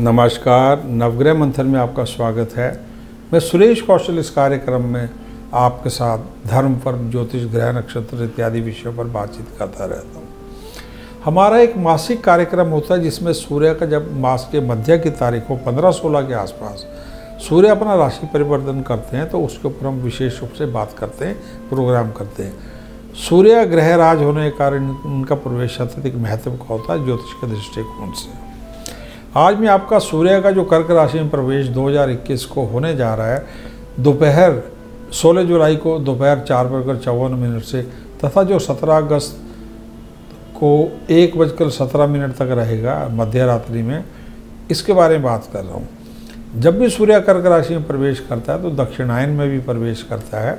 नमस्कार, नवग्रह मंथन में आपका स्वागत है। मैं सुरेश कौशल इस कार्यक्रम में आपके साथ धर्म पर, ज्योतिष, ग्रह, नक्षत्र इत्यादि विषयों पर बातचीत करता रहता हूँ। हमारा एक मासिक कार्यक्रम होता है जिसमें सूर्य का जब मास के मध्य की तारीख हो 15-16 के आसपास सूर्य अपना राशि परिवर्तन करते हैं तो उसके ऊपर हम विशेष रूप से बात करते हैं, प्रोग्राम करते हैं। सूर्य ग्रह राज होने के कारण उनका प्रवेश अत्यधिक महत्व का होता है ज्योतिष के दृष्टिकोण से। आज मैं आपका सूर्य का जो कर्क राशि में प्रवेश 2021 को होने जा रहा है दोपहर 16 जुलाई को दोपहर 4:54 से तथा जो 17 अगस्त को 1:17 तक रहेगा मध्य रात्रि में, इसके बारे में बात कर रहा हूँ। जब भी सूर्य कर्क राशि में प्रवेश करता है तो दक्षिणायन में भी प्रवेश करता है।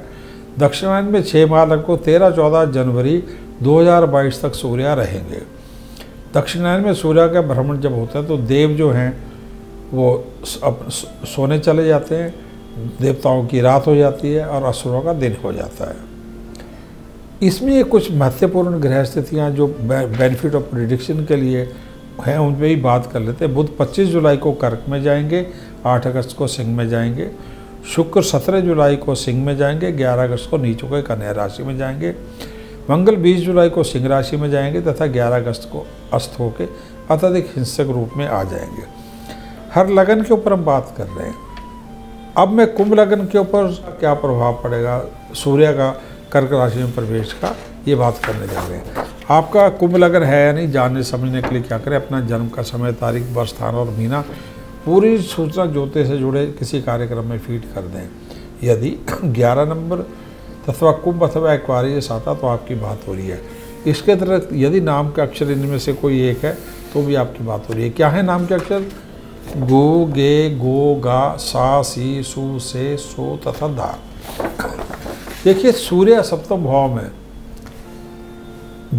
दक्षिणायन में 6 मार्च को 13-14 जनवरी 2022 तक सूर्य रहेंगे। दक्षिणायन में सूर्य का भ्रमण जब होता है तो देव जो हैं वो सोने चले जाते हैं, देवताओं की रात हो जाती है और असुरों का दिन हो जाता है। इसमें कुछ महत्वपूर्ण ग्रह स्थितियाँ जो बेनिफिट ऑफ प्रेडिक्शन के लिए हैं उन पर भी बात कर लेते हैं। बुध 25 जुलाई को कर्क में जाएंगे, 8 अगस्त को सिंह में जाएंगे। शुक्र 17 जुलाई को सिंह में जाएंगे, 11 अगस्त को नीच होकर कन्या राशि में जाएंगे। मंगल 20 जुलाई को सिंह राशि में जाएंगे तथा 11 अगस्त को अस्त होकर अत्यधिक हिंसक रूप में आ जाएंगे। हर लगन के ऊपर हम बात कर रहे हैं। अब मैं कुंभ लगन के ऊपर क्या प्रभाव पड़ेगा सूर्य का कर्क राशि में प्रवेश का, ये बात करने जा रहे हैं। आपका कुंभ लगन है या नहीं, जानने समझने के लिए क्या करें, अपना जन्म का समय, तारीख, वर्ष, स्थान और महीना पूरी सूचना ज्योतिष से जुड़े किसी कार्यक्रम में फीड कर दें। यदि 11 नंबर अथवा कुंभ अथवा एक्वारियस आता तो आपकी बात हो रही है। इसके अतिरिक्त यदि नाम के अक्षर इनमें से कोई एक है तो भी आपकी बात हो रही है। क्या है नाम के अक्षर? गो, गे, गो, गा, सा, सी, सू, से, सो तथा दा। देखिए, सूर्य सप्तम भाव में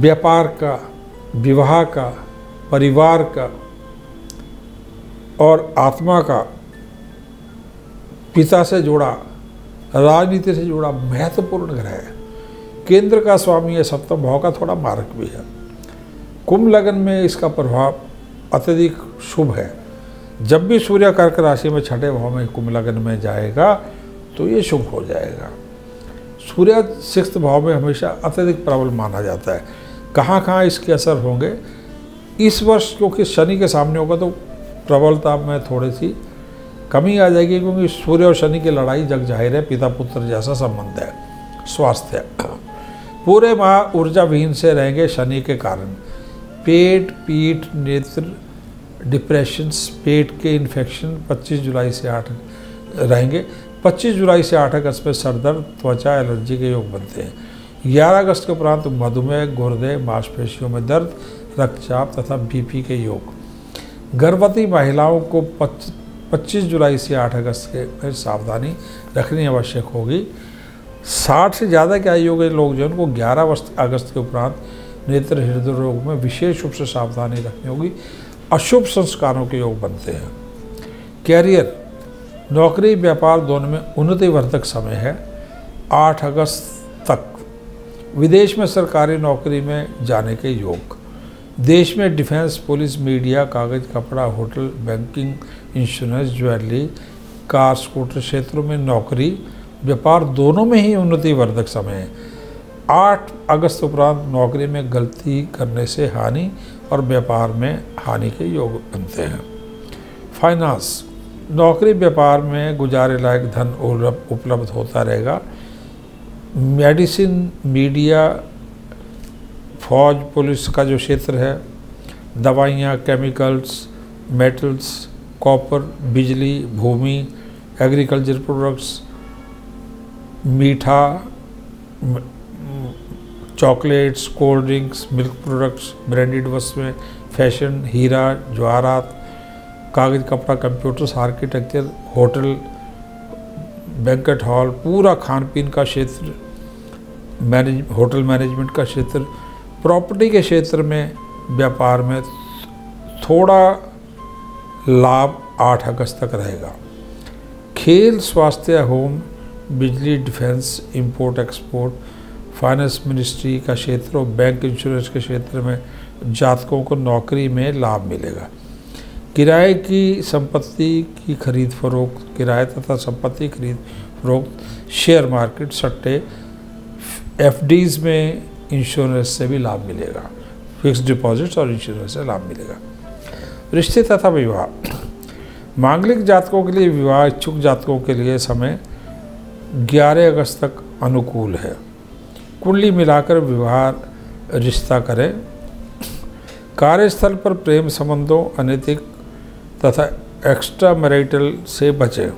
व्यापार का, विवाह का, परिवार का और आत्मा का, पिता से जुड़ा, राजनीति से जुड़ा महत्वपूर्ण ग्रह है। केंद्र का स्वामी है, सप्तम भाव का थोड़ा मारक भी है। कुंभ लगन में इसका प्रभाव अत्यधिक शुभ है। जब भी सूर्य कर्क राशि में 6ठे भाव में कुंभ लगन में जाएगा तो ये शुभ हो जाएगा। सूर्य 6th भाव में हमेशा अत्यधिक प्रबल माना जाता है। कहाँ कहाँ इसके असर होंगे इस वर्ष, क्योंकि शनि के सामने होगा तो प्रबलता में थोड़ी सी कमी आ जाएगी, क्योंकि सूर्य और शनि की लड़ाई जग जाहिर है, पिता पुत्र जैसा संबंध है। स्वास्थ्य पूरे माह ऊर्जा विहीन से रहेंगे शनि के कारण। पेट, पीठ, नेत्र, डिप्रेशन, पेट के इन्फेक्शन 25 जुलाई से 8 रहेंगे। 25 जुलाई से 8 अगस्त में सरदर्द, त्वचा, एलर्जी के योग बनते हैं। 11 अगस्त के उपरांत मधुमेह, गुर्दे, मांसपेशियों में दर्द, रक्तचाप तथा BP के योग। गर्भवती महिलाओं को 25 जुलाई से 8 अगस्त के सावधानी रखनी आवश्यक होगी। 60 से ज़्यादा के आयु के लोग जो उनको 11 अगस्त के उपरांत नेत्र, हृदय रोग में विशेष रूप से सावधानी रखनी होगी। अशुभ संस्कारों के योग बनते हैं। कैरियर, नौकरी, व्यापार दोनों में उन्नतिवर्धक समय है 8 अगस्त तक। विदेश में सरकारी नौकरी में जाने के योग। देश में डिफेंस, पुलिस, मीडिया, कागज, कपड़ा, hotel, banking, insurance, jewellery, car, scooter क्षेत्रों में नौकरी, व्यापार दोनों में ही उन्नतिवर्धक समय है। 8 अगस्त उपरांत नौकरी में गलती करने से हानि और व्यापार में हानि के योग बनते हैं। फाइनेंस, नौकरी व्यापार में गुजारे लायक धन उपलब्ध होता रहेगा। मेडिसिन, मीडिया, फौज, पुलिस का जो क्षेत्र है, दवाइयाँ, केमिकल्स, मेटल्स, कॉपर, बिजली, भूमि, एग्रीकल्चर प्रोडक्ट्स, मीठा, chocolates, cold drinks, milk products, branded वस्तुएं, फैशन, हीरा, ज्वारात, कागज़, कपड़ा, computers, architecture, hotel, banquet hall, पूरा खान पीन का क्षेत्र, होटल मैनेजमेंट का क्षेत्र, प्रॉपर्टी के क्षेत्र में व्यापार में थोड़ा लाभ 8 अगस्त तक रहेगा। खेल, स्वास्थ्य, होम, बिजली, defence, import export, finance ministry का क्षेत्र और बैंक इंश्योरेंस के क्षेत्र में जातकों को नौकरी में लाभ मिलेगा। किराए की संपत्ति की खरीद फरोख्त, किराए तथा संपत्ति खरीद फरोख्त, शेयर मार्केट, सट्टे, एफडीज में इंश्योरेंस से भी लाभ मिलेगा, फिक्स्ड डिपॉजिट्स और इंश्योरेंस से लाभ मिलेगा। रिश्ते तथा विवाह, मांगलिक जातकों के लिए विवाह इच्छुक जातकों के लिए समय 11 अगस्त तक अनुकूल है। कुंडली मिलाकर विवाह रिश्ता करें। कार्यस्थल पर प्रेम संबंधों, अनैतिक तथा एक्स्ट्रा मैरिटल से बचें।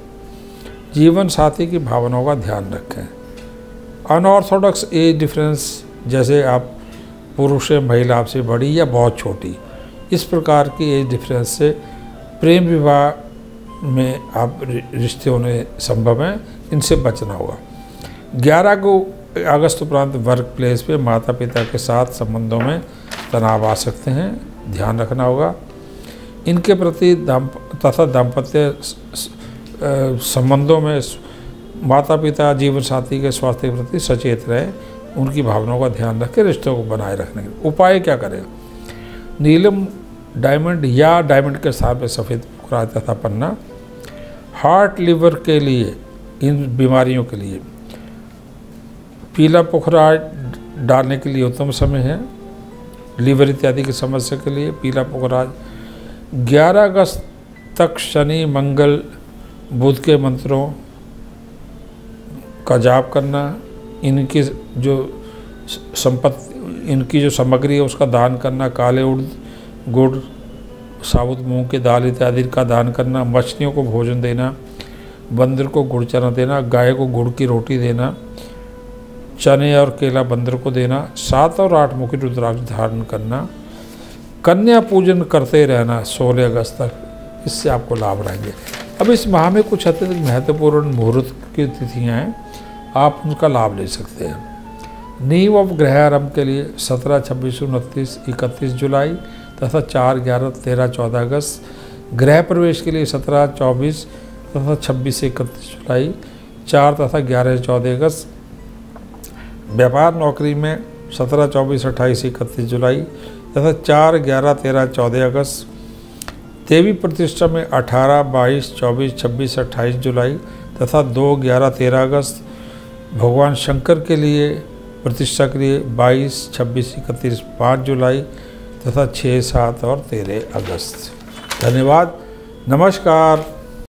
जीवन साथी की भावनाओं का ध्यान रखें। अनऑर्थोडॉक्स एज डिफरेंस, जैसे आप पुरुष या महिला आपसे बड़ी या बहुत छोटी, इस प्रकार की एज डिफरेंस से प्रेम विवाह में आप रिश्ते होने संभव हैं, इनसे बचना होगा। 11 अगस्त उपरांत वर्क प्लेस पर माता पिता के साथ संबंधों में तनाव आ सकते हैं, ध्यान रखना होगा। इनके प्रति दाम्पत्य संबंधों में माता पिता जीवन साथी के स्वास्थ्य के प्रति सचेत रहें, उनकी भावनाओं का ध्यान रखें, रिश्तों को बनाए रखने के उपाय क्या करें? नीलम डायमंड या डायमंड के स्थान पर सफ़ेद कुराता था पन्ना। हार्ट लीवर के लिए, इन बीमारियों के लिए पीला पुखरा डालने के लिए उत्तम समय है। लीवर इत्यादि की समस्या के लिए पीला पुखराज 11 अगस्त तक शनि मंगल बुध के मंत्रों का जाप करना, इनकी जो संपत्ति, इनकी जो सामग्री है उसका दान करना, काले उड़द, गुड़, साबुत मूंग की दाल इत्यादि का दान करना, मछलियों को भोजन देना, बंदर को गुड़ चना देना, गाय को गुड़ की रोटी देना, चने और केला बंदर को देना, 7 और 8 मुखी रुद्राक्ष धारण करना, कन्या पूजन करते रहना 16 अगस्त तक, इससे आपको लाभ रहेंगे। अब इस माह में कुछ अत्यधिक महत्वपूर्ण मुहूर्त की तिथियां हैं, आप उनका लाभ ले सकते हैं। नींव और ग्रह आरंभ के लिए 17, 26, 29, 31 जुलाई तथा 4, 11, 13, 14 अगस्त। गृह प्रवेश के लिए 17, 24 तथा 26 से 31 जुलाई, 4 तथा 11, 14 अगस्त। व्यापार नौकरी में 17, 24, 28, 31 जुलाई तथा 4, 11, 13, 14 अगस्त। देवी प्रतिष्ठा में 18, 22, 24, 26, 28 जुलाई तथा 2, 11, 13 अगस्त। भगवान शंकर के लिए प्रतिष्ठा के लिए 22, 26, 31, 5 जुलाई तथा 6, 7 और 13 अगस्त। धन्यवाद, नमस्कार।